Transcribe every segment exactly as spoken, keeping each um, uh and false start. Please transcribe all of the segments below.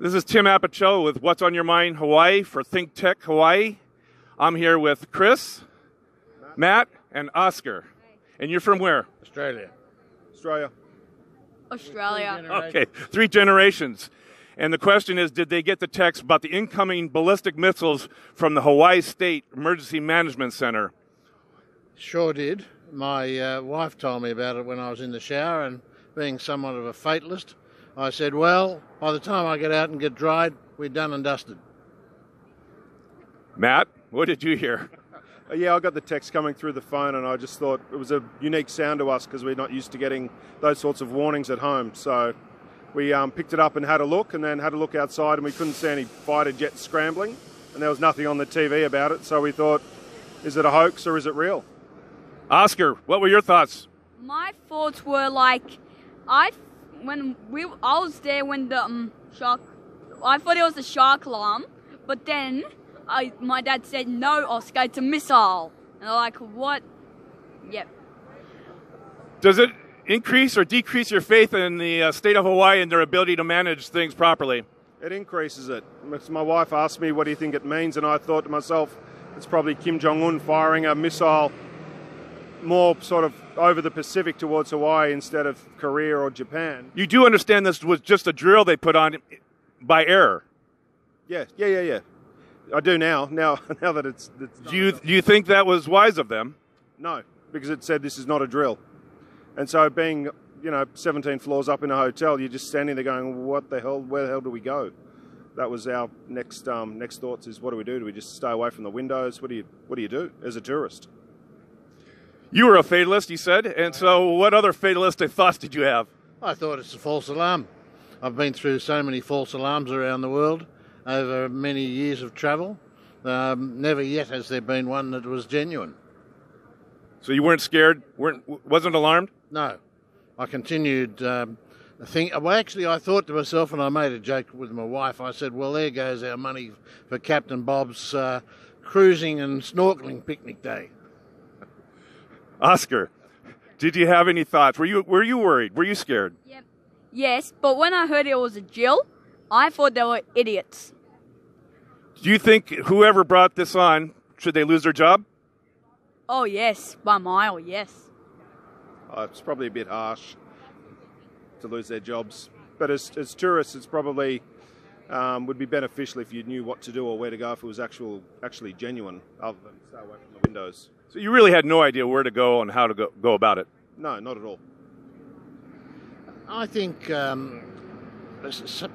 This is Tim Apicella with What's On Your Mind Hawaii for Think Tech Hawaii. I'm here with Chris, Matt, and Oscar. And you're from where? Australia. Australia. Australia. Okay, three generations. And the question is, did they get the text about the incoming ballistic missiles from the Hawaii State Emergency Management Center? Sure did. My uh, wife told me about it when I was in the shower, and being somewhat of a fatalist, I said, well, by the time I get out and get dried, we're done and dusted. Matt, what did you hear? Yeah, I got the text coming through the phone, and I just thought it was a unique sound to us because we're not used to getting those sorts of warnings at home. So we um, picked it up and had a look, and then had a look outside, and we couldn't see any fighter jets scrambling, and there was nothing on the T V about it. So we thought, is it a hoax or is it real? Oscar, what were your thoughts? My thoughts were like, I when we I was there when the um, shark, I thought it was a shark alarm, but then I my dad said, no, Oscar, it's a missile, and I'm like, what? Yep. Does it increase or decrease your faith in the uh, state of Hawaii and their ability to manage things properly? It increases it. My wife asked me, what do you think it means? And I thought to myself, it's probably Kim Jong-un firing a missile more sort of over the Pacific towards Hawaii instead of Korea or Japan. You do understand this was just a drill they put on by error? Yeah, yeah, yeah, yeah. I do now, now, now that it's... it's do, you, do you think that was wise of them? No, because it said this is not a drill. And so being, you know, seventeen floors up in a hotel, you're just standing there going, what the hell, where the hell do we go? That was our next um, next thoughts is, what do we do? Do we just stay away from the windows? What do you, what do you do as a tourist? You were a fatalist, you said, and so what other fatalistic thoughts did you have? I thought it's a false alarm. I've been through so many false alarms around the world over many years of travel. Um, never yet has there been one that was genuine. So you weren't scared? Weren't, wasn't alarmed? No. I continued um, think, well, actually, I thought to myself, and I made a joke with my wife, I said, well, there goes our money for Captain Bob's uh, cruising and snorkeling picnic day. Oscar, did you have any thoughts? Were you were you worried? Were you scared? Yep. Yes, but when I heard it was a drill, I thought they were idiots. Do you think whoever brought this on, should they lose their job? Oh, yes. By a mile, yes. Oh, it's probably a bit harsh to lose their jobs. But as, as tourists, it's probably um, would be beneficial if you knew what to do or where to go if it was actual, actually genuine, other than stay away from the windows. So you really had no idea where to go and how to go, go about it? No, not at all. I think um,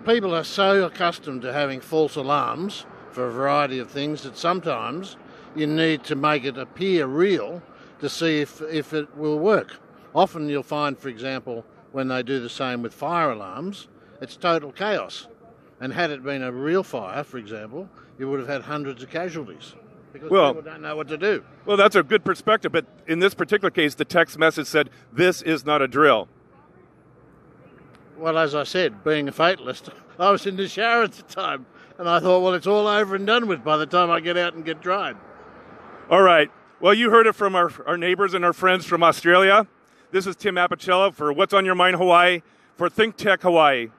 people are so accustomed to having false alarms for a variety of things that sometimes you need to make it appear real to see if, if it will work. Often you'll find, for example, when they do the same with fire alarms, it's total chaos. And had it been a real fire, for example, you would have had hundreds of casualties. Because well, people don't know what to do. Well, that's a good perspective, but in this particular case, the text message said, this is not a drill. Well, as I said, being a fatalist, I was in the shower at the time, and I thought, well, it's all over and done with by the time I get out and get dried. All right. Well, you heard it from our, our neighbors and our friends from Australia. This is Tim Apicella for What's On Your Mind Hawaii for Think Tech Hawaii.